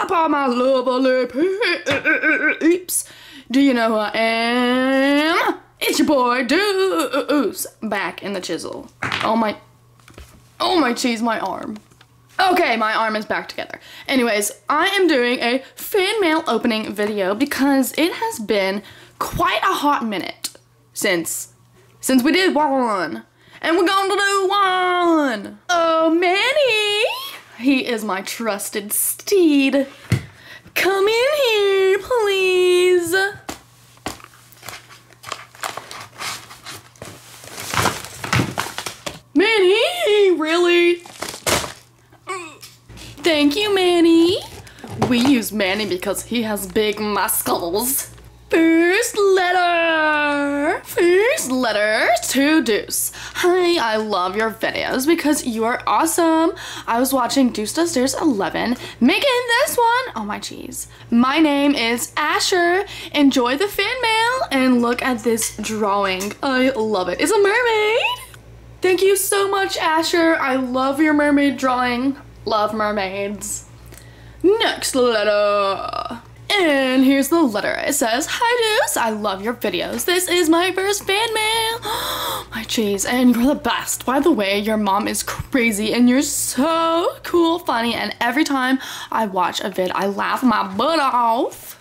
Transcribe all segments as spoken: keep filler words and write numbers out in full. up, all my lovely peeps? Do you know who I am? It's your boy Deuce, back in the chisel. Oh my, oh my cheese, my arm. Okay, my arm is back together. Anyways, I am doing a fan mail opening video because it has been quite a hot minute since, since we did one. And we're going to do one! Oh, Manny! He is my trusted steed. Come in here, please. Manny, really? Thank you, Manny. We use Manny because he has big muscles. First letter! First letter to Deuce. Hi, I love your videos because you are awesome. I was watching Deuce Does Deuce eleven, making this one. Oh my jeez. My name is Asher. Enjoy the fan mail and look at this drawing. I love it. It's a mermaid. Thank you so much, Asher. I love your mermaid drawing. Love mermaids. Next letter. And here's the letter. It says, hi Deuce, I love your videos. This is my first fan mail. My jeez, and you're the best. By the way, your mom is crazy and you're so cool, funny, and every time I watch a vid, I laugh my butt off.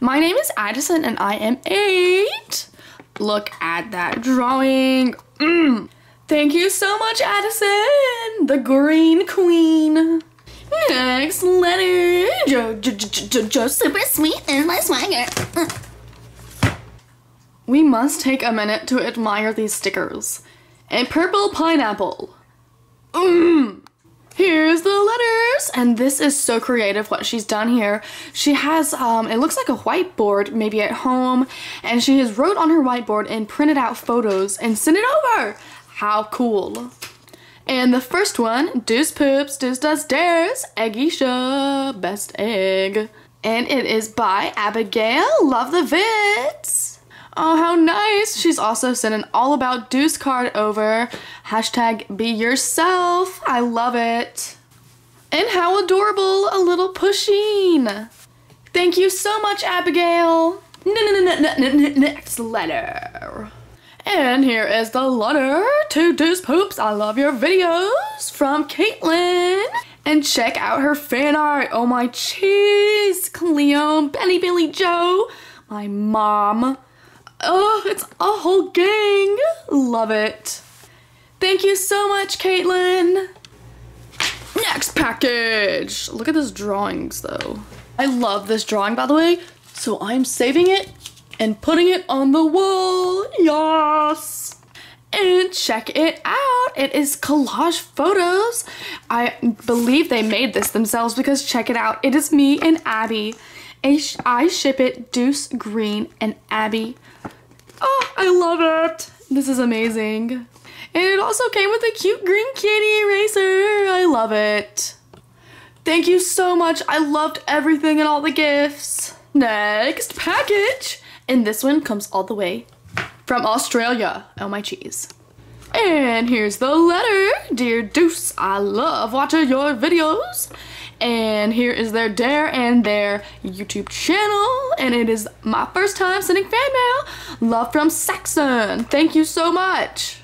My name is Addison and I am eight. Look at that drawing. Mm. Thank you so much, Addison, the green queen. Next letter. Joe, Joe, Joe, Joe, super sweet is my swagger. We must take a minute to admire these stickers. A purple pineapple. Mm. Here's the letters, and this is so creative what she's done here. She has, um, it looks like a whiteboard, maybe at home, and she has wrote on her whiteboard and printed out photos and sent it over. How cool. And the first one, Deuce Poops, Deuce Does Dares, Eggisha, best egg. And it is by Abigail, love the vids. Oh, how nice. She's also sent an all about Deuce card over. Hashtag be yourself. I love it. And how adorable, a little Pusheen. Thank you so much, Abigail. Next letter. And here is the letter to Deuce Poops. I love your videos from Caitlin. And check out her fan art. Oh my cheese. Cleon, Benny, Billy, Joe, my mom. Oh, it's a whole gang. Love it. Thank you so much, Caitlin. Next package. Look at those drawings though. I love this drawing, by the way. So I'm saving it and putting it on the wall, yes! And check it out, it is collage photos. I believe they made this themselves because check it out, it is me and Abby. I ship it, Deuce Green and Abby. Oh, I love it, this is amazing. And it also came with a cute green kitty eraser, I love it. Thank you so much, I loved everything and all the gifts. Next package. And this one comes all the way from Australia. Oh my cheese. And here's the letter. Dear Deuce, I love watching your videos. And here is their Dare and their YouTube channel. And it is my first time sending fan mail. Love from Saxon. Thank you so much.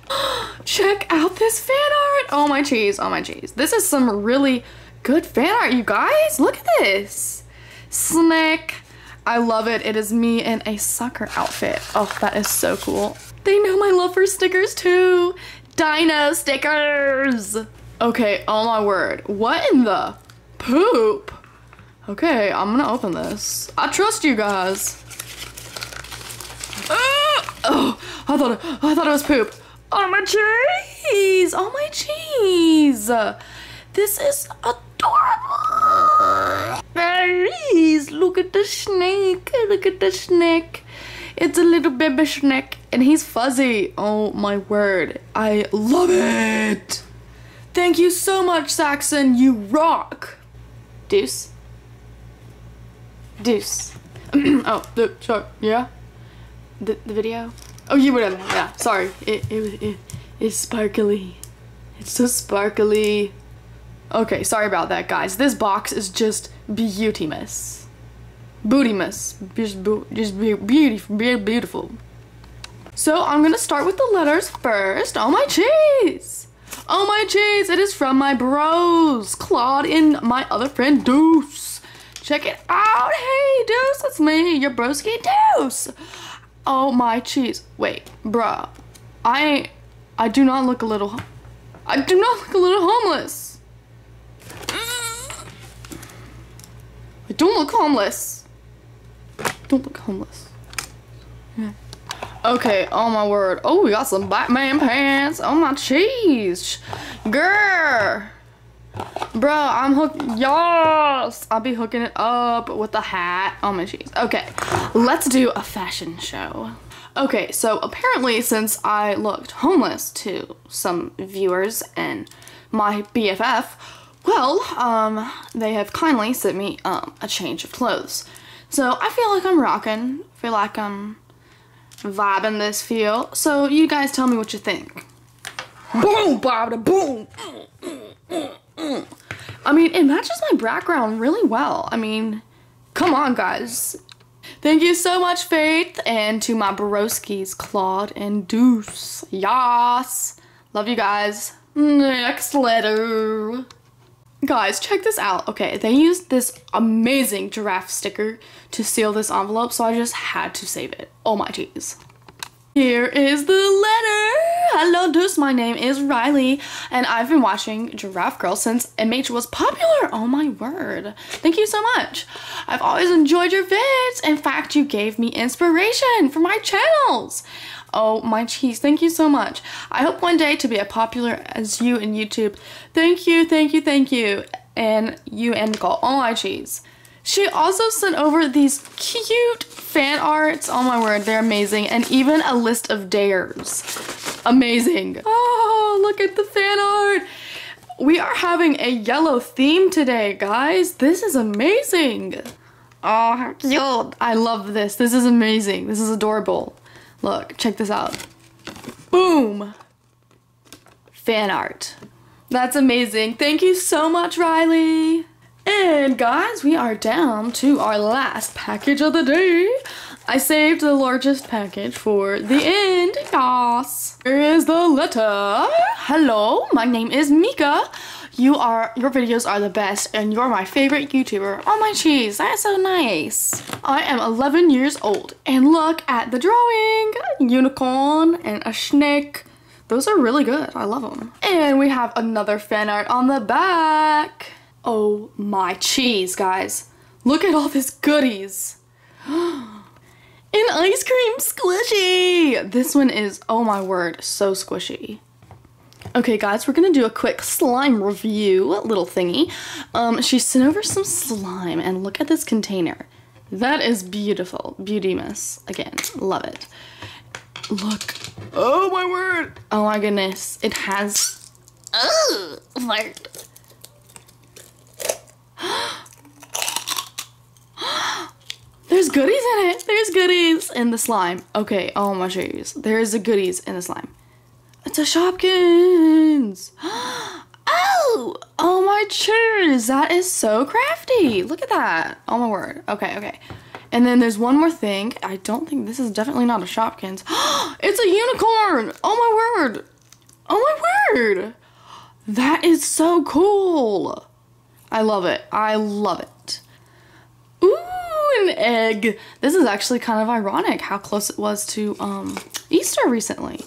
Check out this fan art. Oh my cheese, oh my cheese. This is some really good fan art, you guys. Look at this. Snack. I love it. It is me in a soccer outfit. Oh, that is so cool. They know my love for stickers too. Dino stickers. Okay, oh my word. What in the poop? Okay, I'm gonna open this. I trust you guys. Oh, oh I thought it, I thought it was poop. Oh my cheese. Oh my cheese. This is adorable. Berries, look at the snake, look at the snake. It's a little baby snake and he's fuzzy. Oh my word, I love it. Thank you so much, Saxon, you rock. Deuce? Deuce. Oh, the, sorry, yeah? The, the video? Oh, you whatever, yeah, sorry. It, it, it, it's sparkly. It's so sparkly. Okay, sorry about that, guys. This box is just beauty-mous. Booty-mous. Just, bo just be beautiful. Be beautiful. So I'm gonna start with the letters first. Oh my cheese! Oh my cheese! It is from my bros, Claude and my other friend Deuce. Check it out! Hey Deuce, it's me, your broski Deuce. Oh my cheese! Wait, bruh, I, I do not look a little, I do not look a little homeless. I don't look homeless. Don't look homeless. Yeah. Okay, oh my word. Oh, we got some Batman pants. Oh my cheese. Grr. Bro, I'm hooked. Yes. I'll be hooking it up with the hat. Oh my cheese. Okay, let's do a fashion show. Okay, so apparently since I looked homeless to some viewers and my B F F, well, um, they have kindly sent me um, a change of clothes. So I feel like I'm rocking. I feel like I'm vibing this feel. So you guys tell me what you think. Boom, bada boom. I mean, it matches my background really well. I mean, come on, guys. Thank you so much, Faith, and to my broskis, Claude and Deuce. Yas. Love you guys. Next letter. Guys, check this out. Okay, they used this amazing giraffe sticker to seal this envelope, so I just had to save it. Oh my jeez. Here is the letter. Hello, Deuce. My name is Riley, and I've been watching Giraffe Girl since M H was popular. Oh my word. Thank you so much. I've always enjoyed your vids. In fact, you gave me inspiration for my channels. Oh my cheese. Thank you so much. I hope one day to be as popular as you in YouTube. Thank you, thank you, thank you. And you and Nicole. Oh my cheese. She also sent over these cute fan arts. Oh my word, they're amazing. And even a list of dares. Amazing. Oh, look at the fan art. We are having a yellow theme today, guys. This is amazing. Oh, how cute. I love this. This is amazing. This is adorable. Look, check this out. Boom. Fan art. That's amazing. Thank you so much, Riley. And guys, we are down to our last package of the day. I saved the largest package for the end, guys. Here is the letter. Hello, my name is Mika. You are, your videos are the best and you're my favorite YouTuber. Oh my cheese, that's so nice. I am eleven years old and look at the drawing. Unicorn and a snake. Those are really good, I love them. And we have another fan art on the back. Oh my cheese, guys. Look at all this goodies. An ice cream squishy. This one is, oh my word, so squishy. Okay, guys, we're gonna do a quick slime review little thingy. Um, she sent over some slime, and look at this container. That is beautiful. Beauty-mous. Again, love it. Look. Oh my word. Oh my goodness. It has... Oh, my... There's goodies in it. There's goodies in the slime. Okay, oh my goodness. There's the goodies in the slime. It's a Shopkins. Oh, oh my cheers. That is so crafty. Look at that. Oh my word. Okay, okay. And then there's one more thing. I don't think this is definitely not a Shopkins. It's a unicorn. Oh my word. Oh my word. That is so cool. I love it. I love it. Ooh, an egg. This is actually kind of ironic how close it was to um, Easter recently.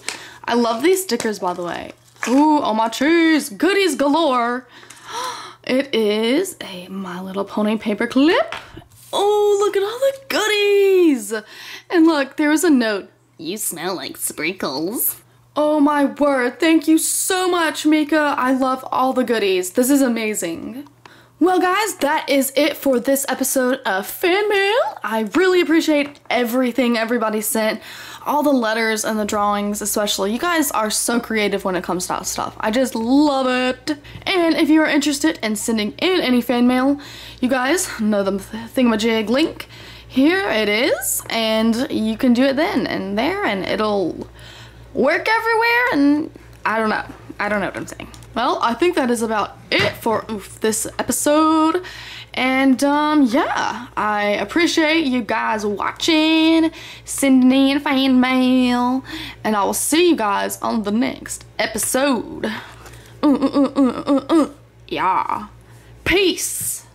I love these stickers, by the way. Ooh, oh my cheese. Goodies galore. It is a My Little Pony paper clip. Oh, look at all the goodies. And look, there was a note. You smell like sprinkles. Oh my word. Thank you so much, Mika. I love all the goodies. This is amazing. Well, guys, that is it for this episode of Fan Mail. I really appreciate everything everybody sent, all the letters and the drawings especially. You guys are so creative when it comes to that stuff. I just love it. And if you are interested in sending in any fan mail, you guys know the thingamajig link. Here it is, and you can do it then and there, and it'll work everywhere, and I don't know. I don't know what I'm saying. Well, I think that is about it for oof, this episode. And um, yeah, I appreciate you guys watching, sending in fan mail, and I will see you guys on the next episode. Uh, uh, uh, uh, uh, uh. Yeah. Peace.